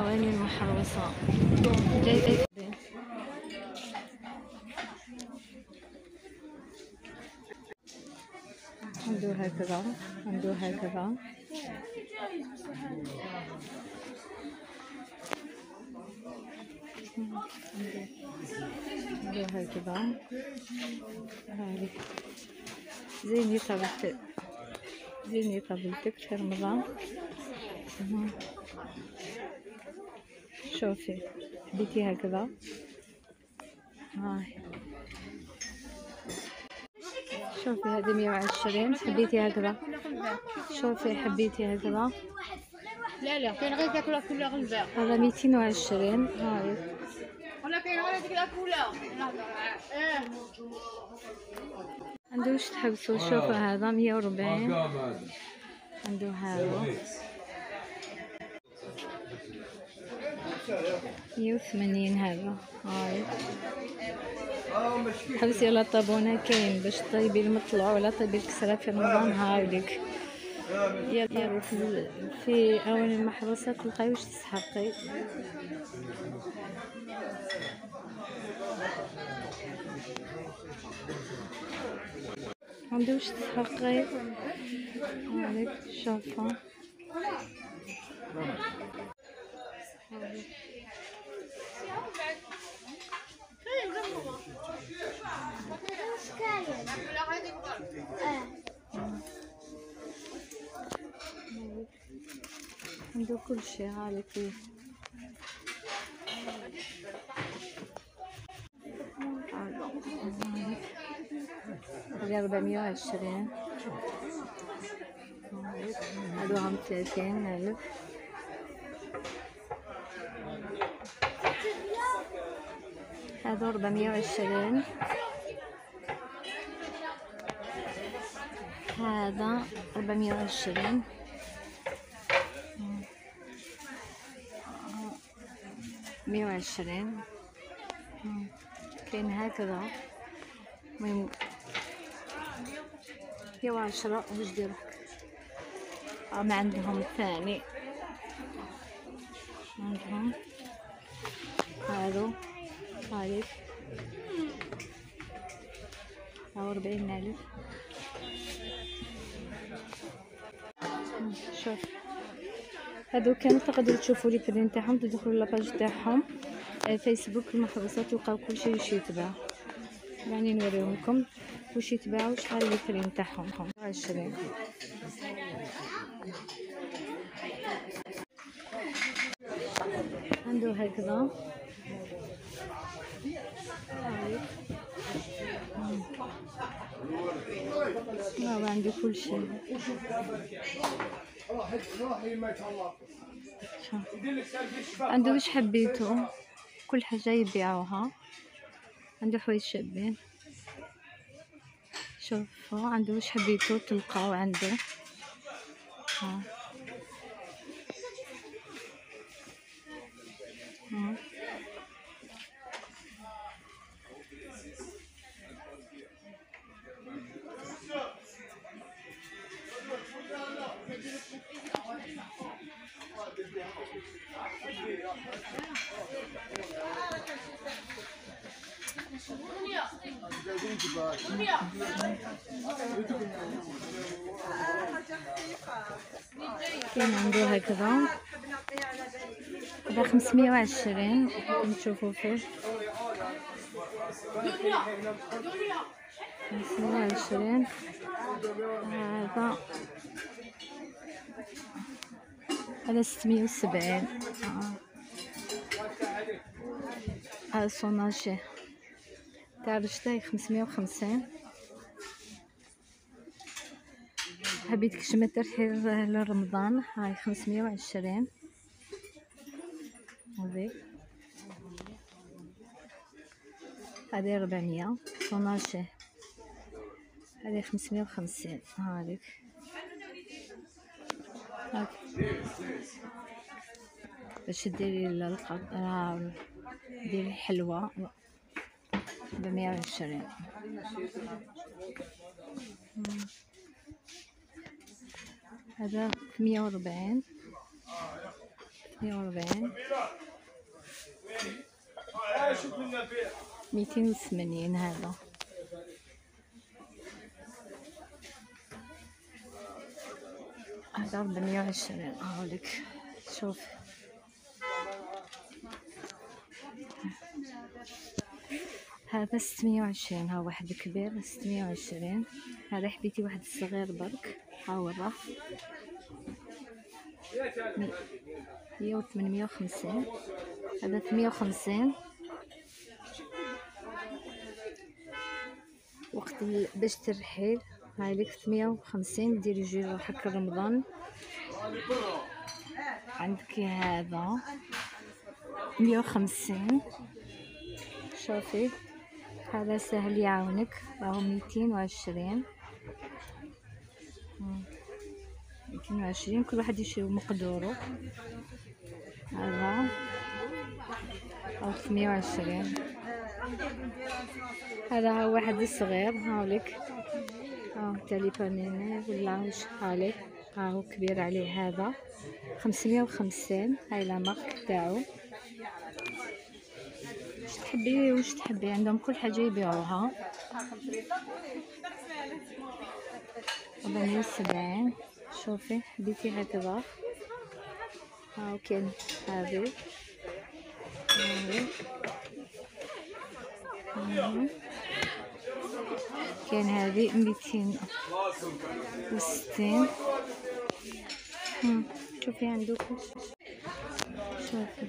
الأواني المحروسة. ندير هكذا، ندير هكذا. ندير هكذا. هاهي زيني طبيعتك، زيني طبيعتك في رمضان. شوفي بديتي هكذا، هاهي شوفي هذه 120. حبيتي هكذا، شوفي حبيتي هكذا. لا لا كاين غير داك لا كولور البيض، هذا 220. هاهي ولا كاين غير هذيك لا كولور. عندو واش تحبسو. شوفو هذا 140. عندو هذا 180. هذا هاي حبسي على الطابونه كاين باش طيبي المطلع ولا طيبي الكسره في رمضان. هاي ليك يلا في اواني المحروسه تلقاي واش تسحقي. عندي واش تسحقي عليك. شوفوا عنده كل شيء. هالي فيه هذي 420. هادو 30,000. هادو 420. هذا 420. مية 120. كاين هكذا. المهم يا 10 واش دير ما عندهم ثاني. عندهم هادو هايك هاو 40,000. شوف هادو كامل تقدروا تشوفوا لي بري نتاعهم، تدخلوا لاباج تاعهم فيسبوك المحروسه تلقاو كلشي واش يتباع. يعني نوريهم لكم واش يتباعوا شحال لي بري نتاعهم. 20 عندو هكذا. هاو عندي كلشي. عنده واش حبيتو، كل حاجه يبيعوها. عنده حوايج شابين. شوفوا عنده واش حبيتو تلقاو عنده. ها ها كاين عندو هكذا. هذا 520 نشوفو فيه. 520 هذا. هذا 670. هذا صوناشي تاع رشتاي 550. حبيت كشمة ترحيل لرمضان. هاي 520. هذي هذي 400 صوناشي. هذي 550. هذيك باش ديري القطعة ديري الحلوى 420. هذا 140. 42 280 هذا هذا 420 هاولك شوف هذا 620 ها واحد كبير 620 هذا حبيتي واحد صغير برك ها هو راه 850 هذا 850 وقت باش ترحيل هاي لك 850 ديري جي روحك رمضان عندك هذا 150 شوفي هذا سهل يعاونك راهو 220 22 كل واحد يشري مقدوره هذا أو 820 هذا ها واحد صغير هاوليك ها تليفونين ولا شحالي هاو كبير عليه هذا 550 هاي لا مارك تاعو واش تحبي واش تحبي عندهم كل حاجه يبيعوها 70 شوفي حبيتي هكذا هاو كاين هذه كاين هذه 260 شوفي عندكم شوفي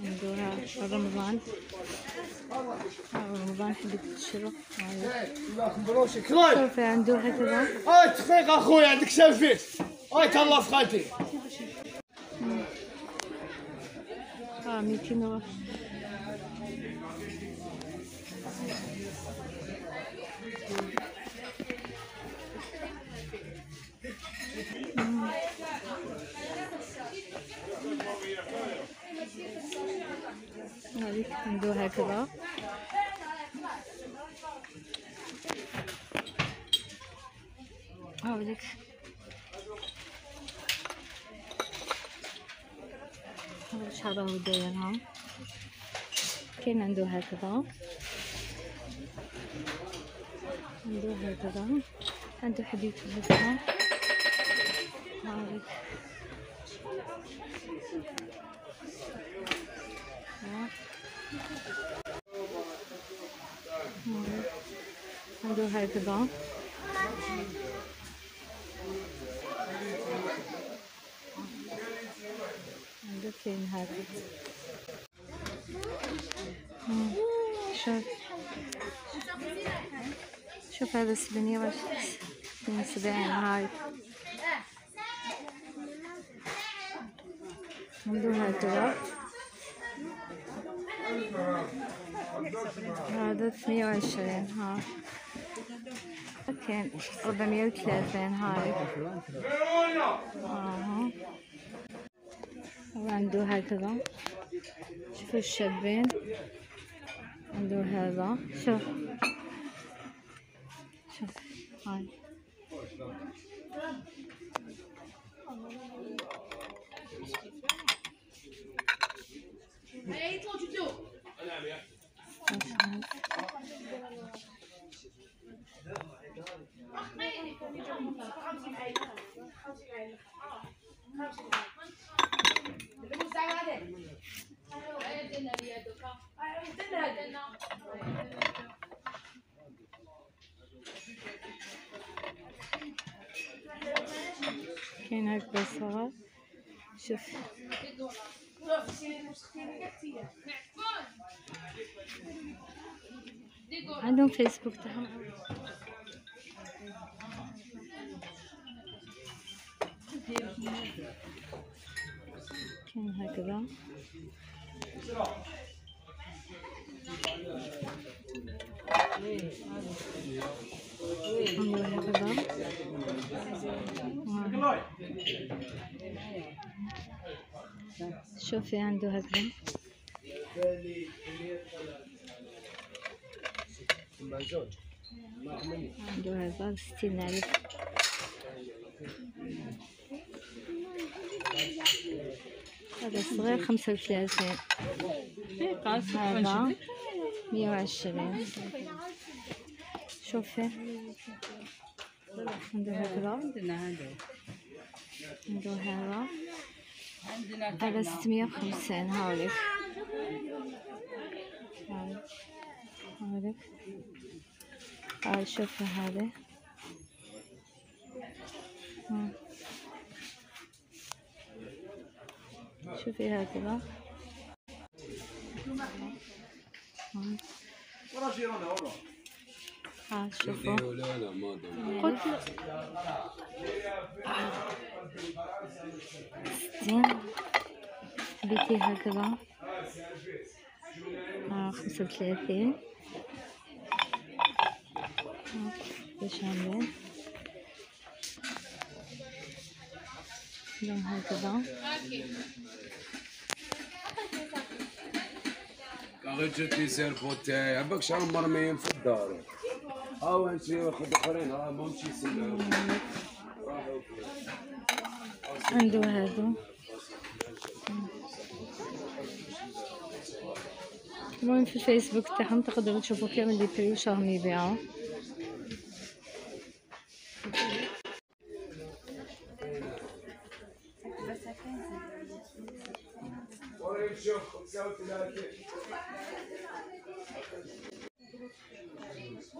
ندورها رمضان رمضان حبيت تشرب شوفي عنده هكذا اي تفيق اخويا عندك سالفيس اي تهلا في خالتي ها 200 هذيك ندوها هكذا هاوليك شحال راهو دايرها كاين عنده هكذا عنده هكذا عنده حديد هكذا هاوليك عنده هكذا عنده كاين هذا شوف شوف هذا 70 هاي عنده هكذا هذا 820 ها كاين 430 هاي وعنده هكذا شوفوا الشابين عنده هذا شوف شوف هاي كاين هكذا صغار شوف عندهم فيسبوك تاعهم كاين هكذا شوفي عنده هزم. عنده هزار 60,000. هذا صغير 35. هذا 120. شوفي عنده هذا هذا 650. هاوليك هاوليك هاوليك شوفي هذا شوفي هكذا ها شوفوا قلت له 60 بيتي هكذا 35 باش عاملين لون هكذا باغي تجي سير فوتاي عباك شحال مرميين في الدار هاو هانشي واخد اخرين راه ماهمش يسمعو راحو عندو هادو المهم في الفيسبوك تاعهم تقدرو تشوفو كامل لي بري واش راهم يبيعو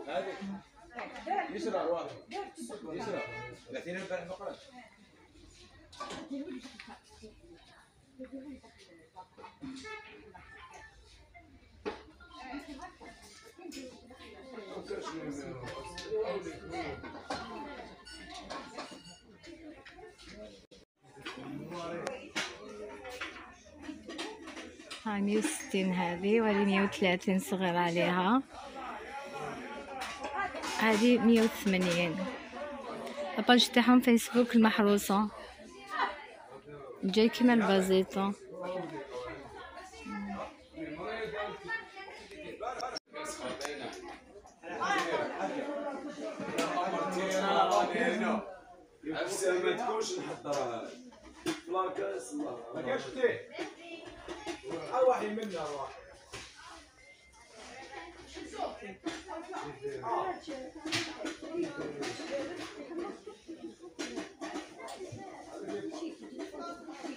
هذه يسرى واضح يسرى لكن البارح ما قراش ها 160 هذه وهذه 130 صغير عليها هذه 180. الباج تاعهم فيسبوك المحروسة جاي كيما البازيطة.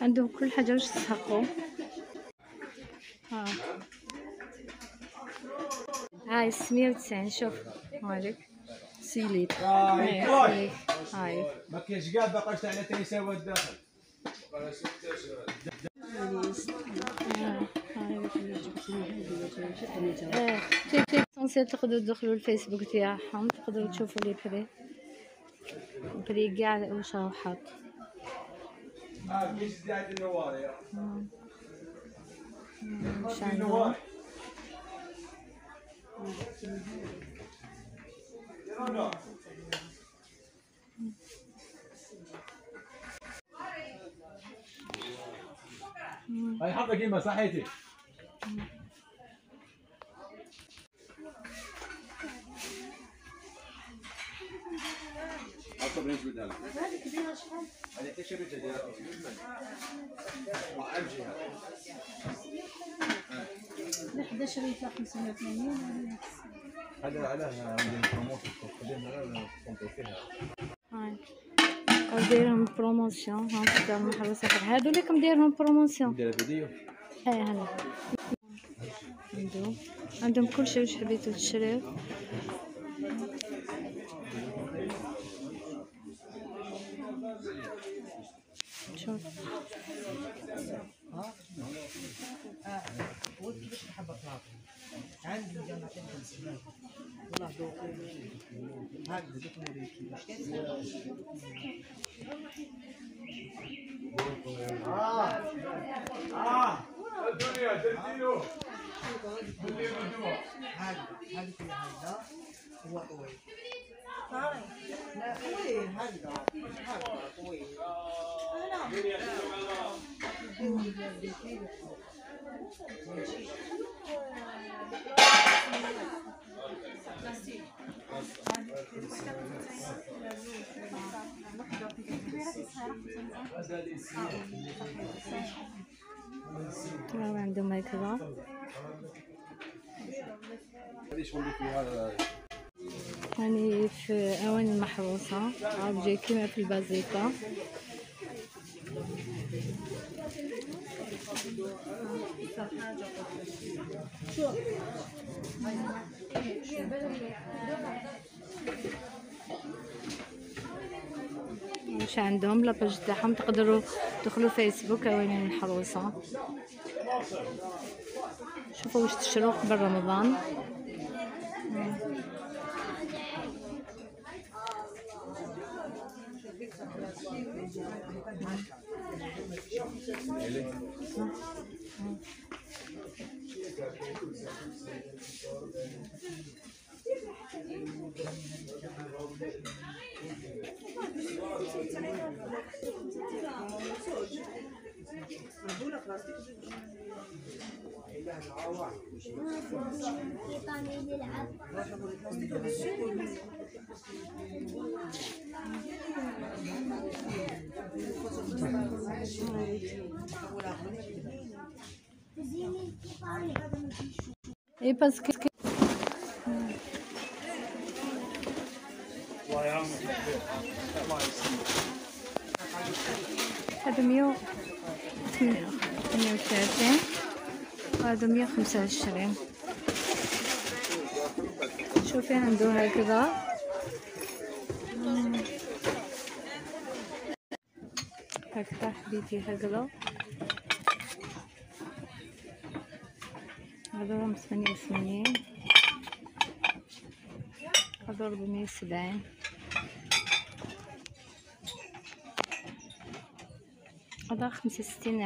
عندهم كل حاجة واش تسحقو. ها هاي 690. شوف هاوليك سيليت هاي ما كاينش كاع باقاش تاع لا تيساوى الداخل تقدروا تدخلوا الفيسبوك تاعهم تقدروا تشوفوا لي بري كاع واش راه حاط. هاي حاطه كيما صحيتي هذه كبيرة شحال؟ هذه حتى شي بيتها دايرة على الجهة 11 ريال 580. هذا علاه دايرهم بروموسيون ها في الدار المحروسة. هادو اللي كنديرهم بروموسيون ندير فيديو. اي هلا عندهم كلشي واش حبيتو تشريو. شوف الدنيا تديلو هذا هو عندهم هكذا يعني في اواني المحروسه عاد جاي كيما في البازيكا ماشي عندهم لاباج تاعهم تقدروا تدخلوا فيسبوك اواني المحروسه شوفوا واش تشرو قبل رمضان. اي باسكو هذا 138 وهذا 125. شوفي عنده هكذا هكذا حبيبتي هكذا. هذا 188 هذا 470 هذا 65000. ما